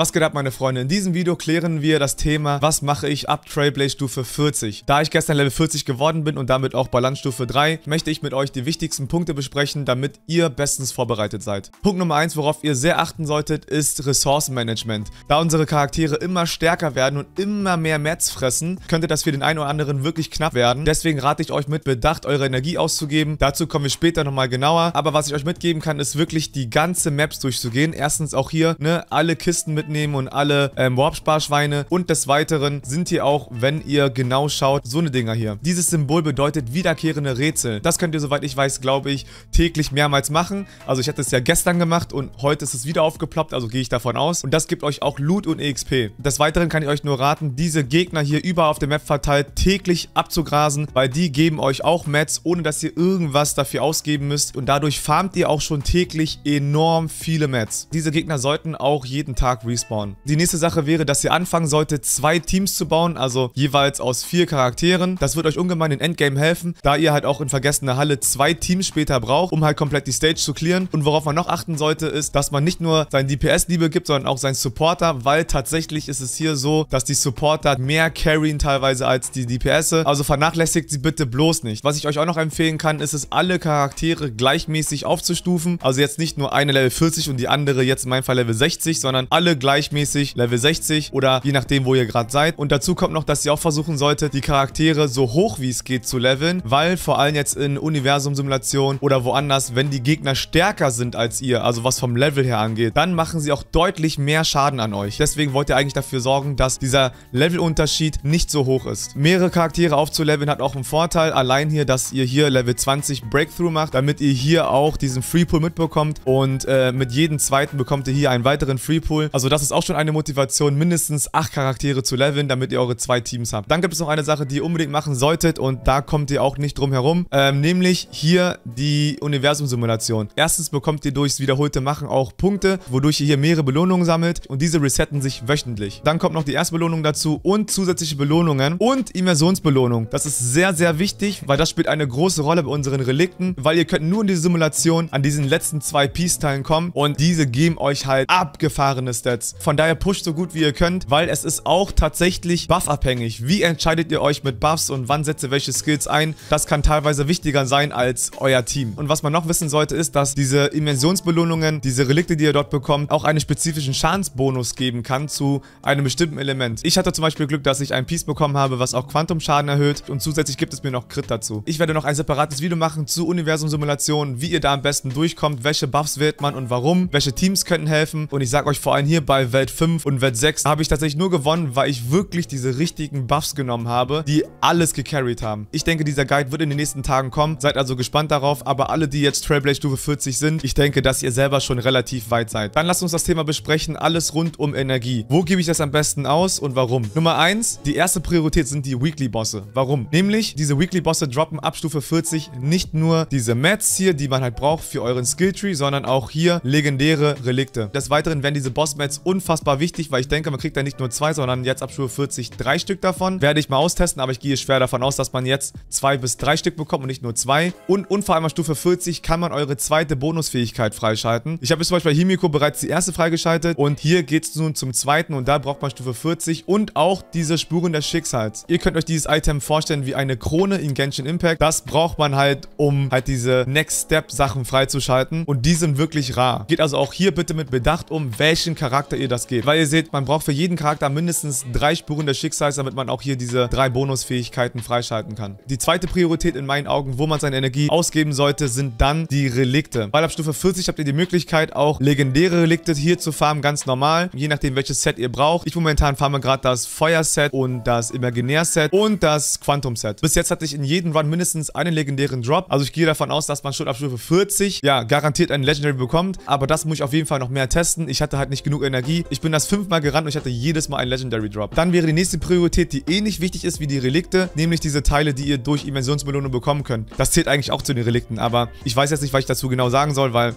Was geht ab, meine Freunde? In diesem Video klären wir das Thema, was mache ich ab Trailblaze-Stufe 40. Da ich gestern Level 40 geworden bin und damit auch Balance-Stufe 3, möchte ich mit euch die wichtigsten Punkte besprechen, damit ihr bestens vorbereitet seid. Punkt Nummer 1, worauf ihr sehr achten solltet, ist Ressourcenmanagement. Da unsere Charaktere immer stärker werden und immer mehr Mats fressen, könnte das für den einen oder anderen wirklich knapp werden. Deswegen rate ich euch mit Bedacht, eure Energie auszugeben. Dazu kommen wir später nochmal genauer. Aber was ich euch mitgeben kann, ist wirklich die ganze Maps durchzugehen. Erstens auch hier, alle Kisten mit nehmen und alle Warp-Sparschweine, und des Weiteren sind hier auch, wenn ihr genau schaut, so eine Dinger hier. Dieses Symbol bedeutet wiederkehrende Rätsel. Das könnt ihr, soweit ich weiß, glaube ich, täglich mehrmals machen. Also ich hatte es ja gestern gemacht und heute ist es wieder aufgeploppt, also gehe ich davon aus. Und das gibt euch auch Loot und EXP. Des Weiteren kann ich euch nur raten, diese Gegner hier überall auf der Map verteilt täglich abzugrasen, weil die geben euch auch Mats, ohne dass ihr irgendwas dafür ausgeben müsst, und dadurch farmt ihr auch schon täglich enorm viele Mats. Diese Gegner sollten auch jeden Tag respawnen. Die nächste Sache wäre, dass ihr anfangen solltet, 2 Teams zu bauen, also jeweils aus 4 Charakteren. Das wird euch ungemein in Endgame helfen, da ihr halt auch in vergessener Halle 2 Teams später braucht, um halt komplett die Stage zu clearen. Und worauf man noch achten sollte, ist, dass man nicht nur seinen DPS Liebe gibt, sondern auch seinen Supporter, weil tatsächlich ist es hier so, dass die Supporter mehr carryen teilweise als die DPS. Also vernachlässigt sie bitte bloß nicht. Was ich euch auch noch empfehlen kann, ist es, alle Charaktere gleichmäßig aufzustufen. Also jetzt nicht nur eine Level 40 und die andere jetzt in meinem Fall Level 60, sondern alle gleichmäßig Level 60 oder je nachdem, wo ihr gerade seid. Und dazu kommt noch, dass ihr auch versuchen solltet, die Charaktere so hoch wie es geht zu leveln, weil vor allem jetzt in Universum-Simulationen oder woanders, wenn die Gegner stärker sind als ihr, also was vom Level her angeht, dann machen sie auch deutlich mehr Schaden an euch. Deswegen wollt ihr eigentlich dafür sorgen, dass dieser Levelunterschied nicht so hoch ist. Mehrere Charaktere aufzuleveln hat auch einen Vorteil, allein hier, dass ihr hier Level 20 Breakthrough macht, damit ihr hier auch diesen Free-Pool mitbekommt, und mit jedem zweiten bekommt ihr hier einen weiteren Free-Pool. Also das ist auch schon eine Motivation, mindestens 8 Charaktere zu leveln, damit ihr eure 2 Teams habt. Dann gibt es noch eine Sache, die ihr unbedingt machen solltet, und da kommt ihr auch nicht drum herum, nämlich hier die Universum-Simulation. Erstens bekommt ihr durchs wiederholte Machen auch Punkte, wodurch ihr hier mehrere Belohnungen sammelt, und diese resetten sich wöchentlich. Dann kommt noch die Erstbelohnung dazu und zusätzliche Belohnungen und Immersionsbelohnung. Das ist sehr, sehr wichtig, weil das spielt eine große Rolle bei unseren Relikten, weil ihr könnt nur in diese Simulation an diesen letzten 2 Peace-Teilen kommen, und diese geben euch halt abgefahrene Stats. Von daher pusht so gut wie ihr könnt, weil es ist auch tatsächlich buffabhängig. Wie entscheidet ihr euch mit Buffs und wann setzt ihr welche Skills ein? Das kann teilweise wichtiger sein als euer Team. Und was man noch wissen sollte, ist, dass diese Immersionsbelohnungen, diese Relikte, die ihr dort bekommt, auch einen spezifischen Schadensbonus geben kann zu einem bestimmten Element. Ich hatte zum Beispiel Glück, dass ich ein Piece bekommen habe, was auch Quantumschaden erhöht, und zusätzlich gibt es mir noch Crit dazu. Ich werde noch ein separates Video machen zu Universum-Simulationen, wie ihr da am besten durchkommt, welche Buffs wählt man und warum, welche Teams könnten helfen, und ich sage euch vor allem hier bei Welt 5 und Welt 6 habe ich tatsächlich nur gewonnen, weil ich wirklich diese richtigen Buffs genommen habe, die alles gecarried haben. Ich denke, dieser Guide wird in den nächsten Tagen kommen. Seid also gespannt darauf. Aber alle, die jetzt Trailblaze Stufe 40 sind, ich denke, dass ihr selber schon relativ weit seid. Dann lasst uns das Thema besprechen. Alles rund um Energie. Wo gebe ich das am besten aus und warum? Nummer 1, die erste Priorität sind die Weekly-Bosse. Warum? Nämlich, diese Weekly-Bosse droppen ab Stufe 40 nicht nur diese Mats hier, die man halt braucht für euren Skilltree, sondern auch hier legendäre Relikte. Des Weiteren werden diese Boss-Mats unfassbar wichtig, weil ich denke, man kriegt da nicht nur 2, sondern jetzt ab Stufe 40 3 Stück davon. Werde ich mal austesten, aber ich gehe schwer davon aus, dass man jetzt 2 bis 3 Stück bekommt und nicht nur 2. Und vor allem ab Stufe 40 kann man eure zweite Bonusfähigkeit freischalten. Ich habe jetzt zum Beispiel bei Himiko bereits die erste freigeschaltet, und hier geht es nun zum zweiten, und da braucht man Stufe 40 und auch diese Spuren des Schicksals. Ihr könnt euch dieses Item vorstellen wie eine Krone in Genshin Impact. Das braucht man halt, um halt diese Next Step Sachen freizuschalten, und die sind wirklich rar. Geht also auch hier bitte mit Bedacht um, welchen Charakter ihr das geht. Weil ihr seht, man braucht für jeden Charakter mindestens 3 Spuren des Schicksals, damit man auch hier diese 3 Bonusfähigkeiten freischalten kann. Die zweite Priorität in meinen Augen, wo man seine Energie ausgeben sollte, sind dann die Relikte. Weil ab Stufe 40 habt ihr die Möglichkeit, auch legendäre Relikte hier zu farmen, ganz normal, je nachdem welches Set ihr braucht. Ich momentan farme gerade das Feuer-Set und das Imaginär-Set und das Quantum-Set. Bis jetzt hatte ich in jedem Run mindestens einen legendären Drop. Also ich gehe davon aus, dass man schon ab Stufe 40, ja, garantiert einen Legendary bekommt. Aber das muss ich auf jeden Fall noch mehr testen. Ich hatte halt nicht genug Energie. Ich bin das 5-mal gerannt und ich hatte jedes Mal einen Legendary Drop. Dann wäre die nächste Priorität, die ähnlich wichtig ist wie die Relikte, nämlich diese Teile, die ihr durch Dimensionsbelohnung bekommen könnt. Das zählt eigentlich auch zu den Relikten, aber ich weiß jetzt nicht, was ich dazu genau sagen soll, weil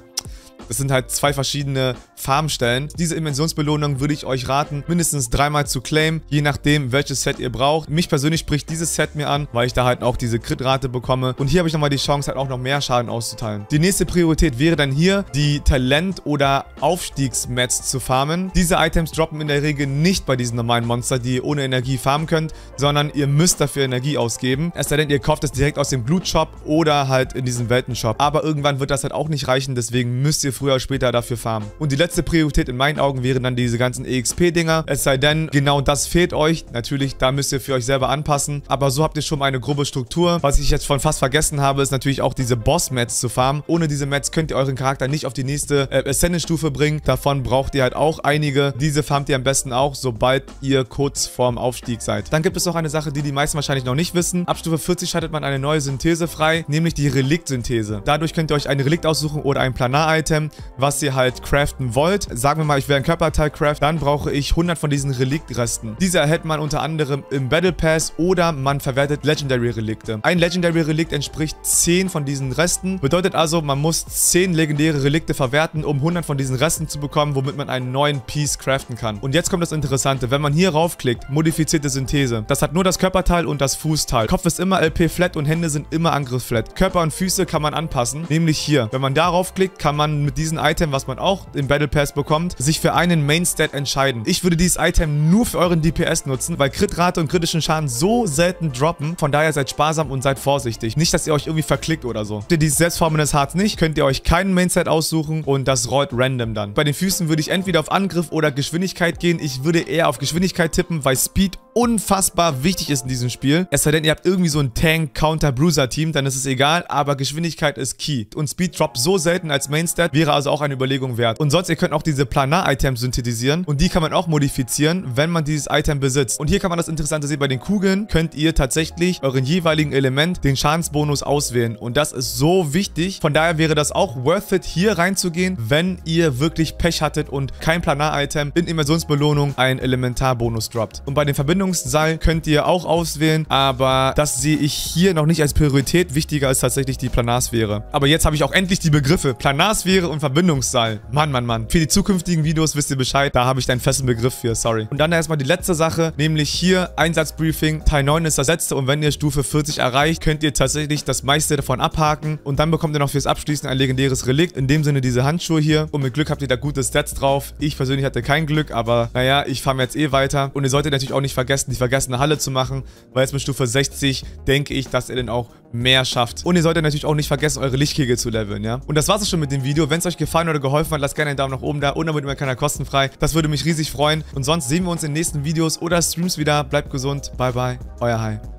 Das sind halt zwei verschiedene Farmstellen. Diese Immersionsbelohnung würde ich euch raten, mindestens 3-mal zu claimen, je nachdem, welches Set ihr braucht. Mich persönlich spricht dieses Set mir an, weil ich da halt auch diese Crit-Rate bekomme. Und hier habe ich nochmal die Chance, halt auch noch mehr Schaden auszuteilen. Die nächste Priorität wäre dann hier, die Talent- oder Aufstiegsmats zu farmen. Diese Items droppen in der Regel nicht bei diesen normalen Monster, die ihr ohne Energie farmen könnt, sondern ihr müsst dafür Energie ausgeben. Es sei denn, ihr kauft es direkt aus dem Blutshop oder halt in diesem Weltenshop. Aber irgendwann wird das halt auch nicht reichen, deswegen müsst ihr früher oder später dafür farmen. Und die letzte Priorität in meinen Augen wären dann diese ganzen EXP-Dinger. Es sei denn, genau das fehlt euch. Natürlich, da müsst ihr für euch selber anpassen. Aber so habt ihr schon mal eine grobe Struktur. Was ich jetzt schon fast vergessen habe, ist natürlich auch diese Boss-Mats zu farmen. Ohne diese Mats könnt ihr euren Charakter nicht auf die nächste Ascendant-Stufe bringen. Davon braucht ihr halt auch einige. Diese farmt ihr am besten auch, sobald ihr kurz vorm Aufstieg seid. Dann gibt es noch eine Sache, die die meisten wahrscheinlich noch nicht wissen. Ab Stufe 40 schaltet man eine neue Synthese frei, nämlich die Relikt-Synthese. Dadurch könnt ihr euch ein Relikt aussuchen oder ein Planar-Item, was ihr halt craften wollt. Sagen wir mal, ich will ein Körperteil craften, dann brauche ich 100 von diesen Reliktresten. Diese erhält man unter anderem im Battle Pass oder man verwertet Legendary Relikte. Ein Legendary Relikt entspricht 10 von diesen Resten. Bedeutet also, man muss 10 legendäre Relikte verwerten, um 100 von diesen Resten zu bekommen, womit man einen neuen Piece craften kann. Und jetzt kommt das Interessante. Wenn man hier raufklickt, modifizierte Synthese. Das hat nur das Körperteil und das Fußteil. Kopf ist immer LP flat und Hände sind immer Angriff flat. Körper und Füße kann man anpassen, nämlich hier. Wenn man darauf klickt, kann man mit diesem Item, was man auch im Battle Pass bekommt, sich für einen Main-Stat entscheiden. Ich würde dieses Item nur für euren DPS nutzen, weil Crit-Rate und kritischen Schaden so selten droppen. Von daher seid sparsam und seid vorsichtig. Nicht, dass ihr euch irgendwie verklickt oder so. Habt ihr dieses Selbstformen des Hearts nicht, könnt ihr euch keinen Main-Stat aussuchen und das rollt random dann. Bei den Füßen würde ich entweder auf Angriff oder Geschwindigkeit gehen. Ich würde eher auf Geschwindigkeit tippen, weil Speed unfassbar wichtig ist in diesem Spiel. Es sei denn, ihr habt irgendwie so ein Tank-Counter-Bruiser-Team, dann ist es egal, aber Geschwindigkeit ist key. Und Speed droppt so selten als Main-Stat, wäre also auch eine Überlegung wert. Und sonst, ihr könnt auch diese Planar-Items synthetisieren und die kann man auch modifizieren, wenn man dieses Item besitzt. Und hier kann man das Interessante sehen, bei den Kugeln könnt ihr tatsächlich euren jeweiligen Element den Schadensbonus auswählen und das ist so wichtig. Von daher wäre das auch worth it, hier reinzugehen, wenn ihr wirklich Pech hattet und kein Planar-Item in Immersionsbelohnung einen Elementarbonus droppt. Und bei den Verbindungsseil könnt ihr auch auswählen, aber das sehe ich hier noch nicht als Priorität. Wichtiger ist tatsächlich die Planarsphäre. Aber jetzt habe ich auch endlich die Begriffe Planarsphäre und Verbindungsseil. Mann, Mann, Mann. Für die zukünftigen Videos wisst ihr Bescheid. Da habe ich einen festen Begriff für, sorry. Und dann erstmal die letzte Sache, nämlich hier Einsatzbriefing. Teil 9 ist das letzte und wenn ihr Stufe 40 erreicht, könnt ihr tatsächlich das meiste davon abhaken und dann bekommt ihr noch fürs Abschließen ein legendäres Relikt. In dem Sinne diese Handschuhe hier und mit Glück habt ihr da gute Stats drauf. Ich persönlich hatte kein Glück, aber naja, ich fahre jetzt eh weiter und ihr solltet natürlich auch nicht vergessen, die vergessene Halle zu machen, weil jetzt mit Stufe 60 denke ich, dass ihr dann auch mehr schafft. Und ihr solltet natürlich auch nicht vergessen, eure Lichtkegel zu leveln, ja? Und das war's auch schon mit dem Video. Wenn es euch gefallen oder geholfen hat, lasst gerne einen Daumen nach oben da und damit immer keiner kostenfrei. Das würde mich riesig freuen. Und sonst sehen wir uns in den nächsten Videos oder Streams wieder. Bleibt gesund. Bye, bye. Euer Hai.